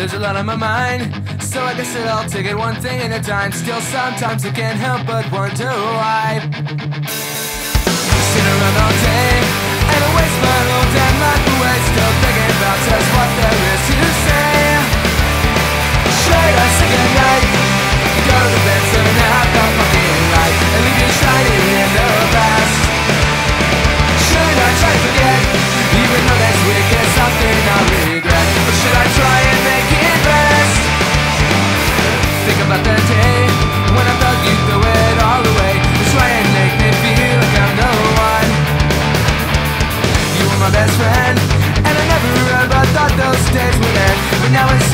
There's a lot on my mind, so I guess I'll take it one thing at a time. Still sometimes I can't help but wonder why. Sit around all day and I waste my whole damn life away, still thinking about just what there is to say. Straight up sick at night, go to bed 7 hours, no fucking light, and leave you shining in the past. Should I try to forget, even though next week is something I regret? Or should I try and make it best? Think about that day when I thought you threw it all away, to try and make me feel like I'm no one. You were my best friend, and I never ever thought those days would end, but now it's